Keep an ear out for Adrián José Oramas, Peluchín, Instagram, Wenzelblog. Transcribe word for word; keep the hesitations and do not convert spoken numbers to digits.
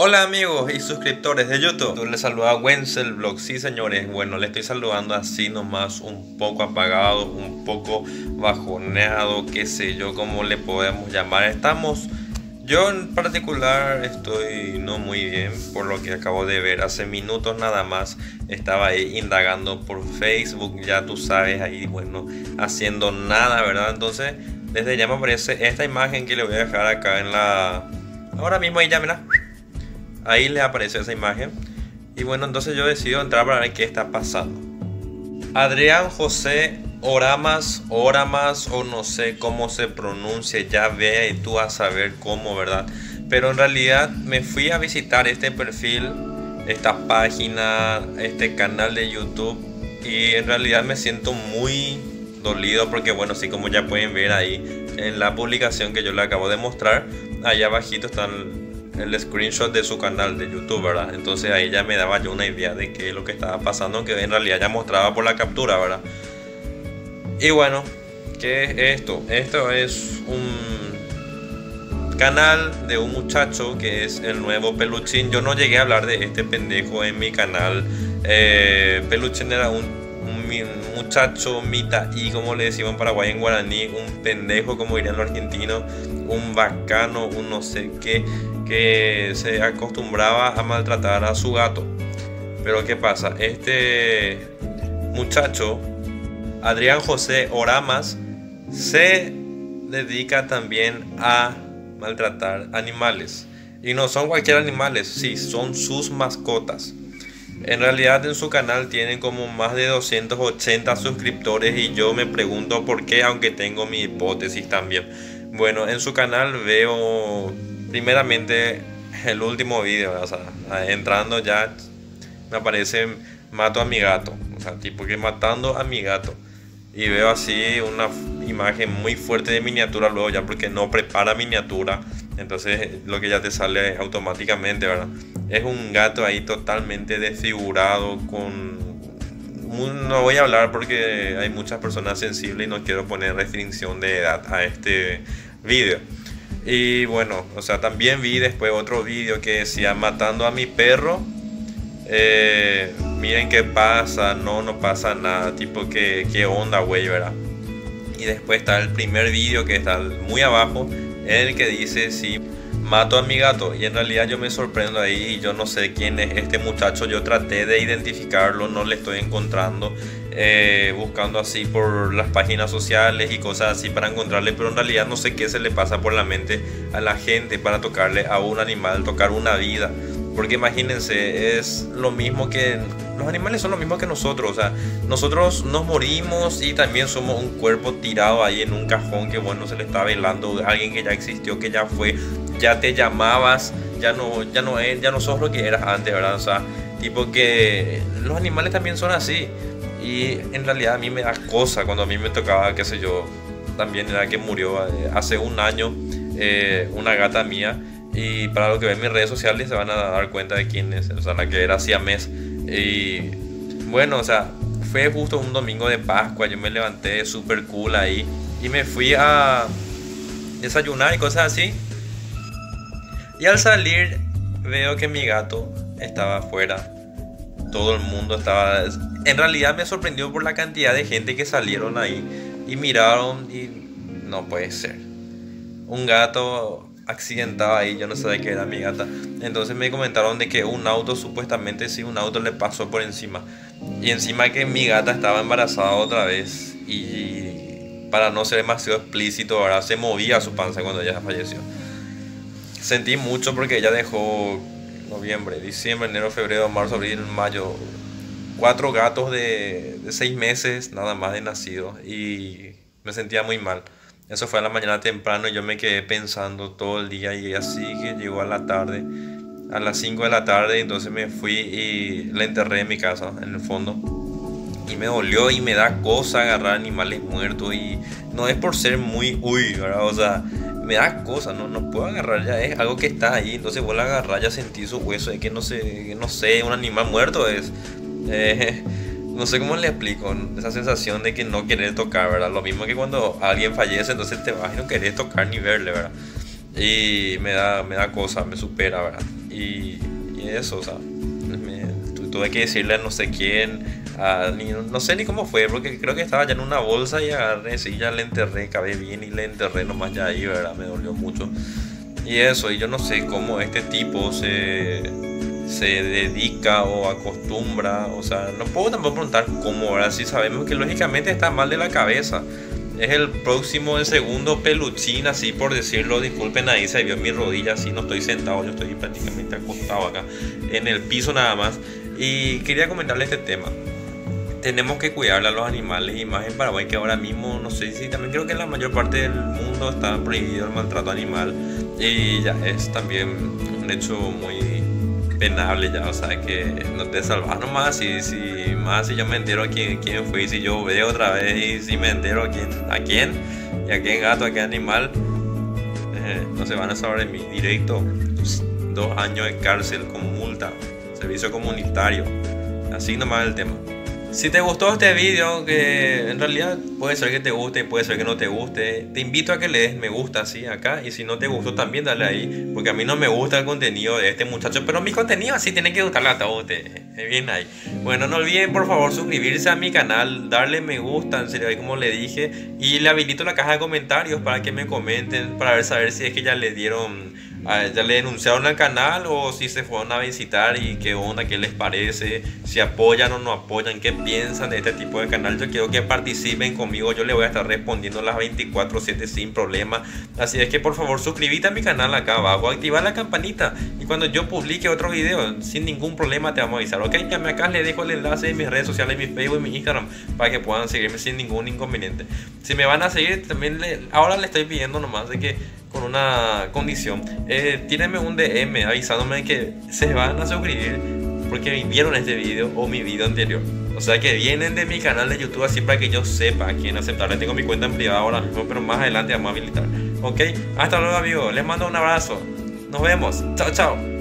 Hola amigos y suscriptores de YouTube, les saluda Wenzelblog. Sí señores, bueno, le estoy saludando así nomás, un poco apagado, un poco bajoneado, qué sé yo, como le podemos llamar. Estamos, yo en particular estoy no muy bien, por lo que acabo de ver hace minutos nada más. Estaba ahí indagando por Facebook, ya tú sabes, ahí bueno, haciendo nada, ¿verdad? Entonces, desde ya me aparece esta imagen que le voy a dejar acá en la... Ahora mismo ahí ya, mira. Ahí les apareció esa imagen. Y bueno, entonces yo decido entrar para ver qué está pasando. Adrián José Oramas, Oramas, o no sé cómo se pronuncia, ya ve y tú a saber cómo, ¿verdad? Pero en realidad me fui a visitar este perfil, esta página, este canal de YouTube. Y en realidad me siento muy dolido porque, bueno, así como ya pueden ver ahí en la publicación que yo le acabo de mostrar, allá abajito están el screenshot de su canal de YouTube, ¿verdad? Entonces ahí ya me daba yo una idea de qué es lo que estaba pasando, que en realidad ya mostraba por la captura, ¿verdad? Y bueno, ¿qué es esto? Esto es un canal de un muchacho que es el nuevo Peluchín. Yo no llegué a hablar de este pendejo en mi canal. eh, Peluchín era un, un muchacho mitad y, como le decimos en Paraguay, en guaraní, un pendejo, como dirían los argentinos, un bacano, un no sé qué, que se acostumbraba a maltratar a su gato. Pero ¿qué pasa? Este muchacho, Adrián José Oramas, se dedica también a maltratar animales. Y no son cualquier animales, sí, son sus mascotas. En realidad en su canal tienen como más de doscientos ochenta suscriptores y yo me pregunto por qué, aunque tengo mi hipótesis también. Bueno, en su canal veo... primeramente el último video, o sea, entrando ya me aparece mato a mi gato, o sea, tipo que matando a mi gato, y veo así una imagen muy fuerte de miniatura luego ya, porque no prepara miniatura, entonces lo que ya te sale automáticamente, ¿verdad? Es un gato ahí totalmente desfigurado con... No voy a hablar porque hay muchas personas sensibles y no quiero poner restricción de edad a este video. Y bueno, o sea, también vi después otro vídeo que decía matando a mi perro. Eh, miren qué pasa, no, no pasa nada, tipo que qué onda, güey, ¿verdad? Y después está el primer vídeo que está muy abajo, en el que dice sí, mato a mi gato. Y en realidad yo me sorprendo ahí y yo no sé quién es este muchacho. Yo traté de identificarlo, no le estoy encontrando, eh, buscando así por las páginas sociales y cosas así para encontrarle, pero en realidad no sé qué se le pasa por la mente a la gente para tocarle a un animal, tocar una vida. Porque imagínense, es lo mismo que... los animales son lo mismo que nosotros, o sea, nosotros nos morimos y también somos un cuerpo tirado ahí en un cajón que, bueno, se le está velando a alguien que ya existió, que ya fue, ya te llamabas, ya no, ya no, ya no sos lo que eras antes, ¿verdad? O sea, tipo que los animales también son así. Y en realidad a mí me da cosa cuando a mí me tocaba, qué sé yo, también era que murió hace un año eh, una gata mía. Y para los que ven mis redes sociales se van a dar cuenta de quién es, o sea, la que era siamés. Y bueno, o sea, fue justo un domingo de Pascua, yo me levanté súper cool ahí y me fui a desayunar y cosas así. Y al salir veo que mi gato estaba afuera, todo el mundo estaba... En realidad me sorprendió por la cantidad de gente que salieron ahí y miraron y no puede ser. Un gato... accidentada ahí, yo no sabía que era mi gata. Entonces me comentaron de que un auto, supuestamente sí, un auto le pasó por encima, y encima que mi gata estaba embarazada otra vez, y para no ser demasiado explícito, ahora se movía su panza cuando ella falleció. Sentí mucho porque ella dejó noviembre, diciembre, enero, febrero, marzo, abril, mayo, cuatro gatos de, de seis meses nada más de nacido, y me sentía muy mal. Eso fue a la mañana temprano y yo me quedé pensando todo el día, y así que llegó a la tarde, a las cinco de la tarde, entonces me fui y la enterré en mi casa, en el fondo. Y me dolió y me da cosa agarrar animales muertos, y no es por ser muy uy, ¿verdad? O sea, me da cosa, no, no puedo agarrar, ya es algo que está ahí, entonces vuelvo a agarrar, ya sentí su hueso, es que no sé, no sé, un animal muerto es... Eh, no sé cómo le explico, esa sensación de que no querer tocar, ¿verdad? Lo mismo que cuando alguien fallece, entonces te vas y no querés tocar ni verle, ¿verdad? Y me da, me da cosa, me supera, ¿verdad? Y y, y eso, o sea, me, tuve que decirle a no sé quién, a, ni, no sé ni cómo fue, porque creo que estaba ya en una bolsa y agarré, sí, ya le enterré, cabé bien y le enterré nomás ya ahí, ¿verdad? Me dolió mucho. Y eso, y yo no sé cómo este tipo se, se dedica o acostumbra, o sea, no puedo tampoco preguntar cómo, ¿verdad? Si sabemos que lógicamente está mal de la cabeza. Es el próximo, el segundo Peluchín, así por decirlo. Disculpen ahí, se vio mi rodilla, así no estoy sentado, yo estoy prácticamente acostado acá en el piso nada más. Y quería comentarle este tema. Tenemos que cuidarle a los animales, y más en Paraguay, que ahora mismo, no sé si también creo que en la mayor parte del mundo está prohibido el maltrato animal, y ya es también un hecho muy penable ya, o sea, que no te salvas nomás, y si más si yo me entero a quién, quién fue, y si yo veo otra vez, y si me entero a quién, a quién, y a qué gato, a qué animal, eh, no se van a saber en mi directo, dos años de cárcel con multa, servicio comunitario, así nomás el tema. Si te gustó este video, que en realidad puede ser que te guste, puede ser que no te guste, te invito a que le des me gusta así acá, y si no te gustó también dale ahí, porque a mí no me gusta el contenido de este muchacho, pero mi contenido así tiene que gustarle a todos ustedes, bien ahí. Bueno, no olviden por favor suscribirse a mi canal, darle me gusta, en serio, ahí como le dije, y le habilito la caja de comentarios para que me comenten, para ver saber si es que ya le dieron... ya le denunciaron al canal, o si se fueron a visitar y qué onda, qué les parece, si apoyan o no apoyan, qué piensan de este tipo de canal. Yo quiero que participen conmigo, yo le voy a estar respondiendo las veinticuatro siete sin problema, así es que por favor suscríbete a mi canal acá abajo, activa la campanita, y cuando yo publique otro video sin ningún problema te vamos a avisar, ok. Llame acá, les dejo el enlace de mis redes sociales, mi Facebook y mi Instagram, para que puedan seguirme sin ningún inconveniente. Si me van a seguir también, le, ahora le estoy pidiendo nomás de que con una condición, eh, tírenme un D M avisándome que se van a suscribir porque vieron este video o mi video anterior, o sea que vienen de mi canal de YouTube, así para que yo sepa a quién aceptar. Tengo mi cuenta en privado ahora mismo, pero más adelante vamos a habilitar, ok. Hasta luego amigos, les mando un abrazo, nos vemos, chao chao.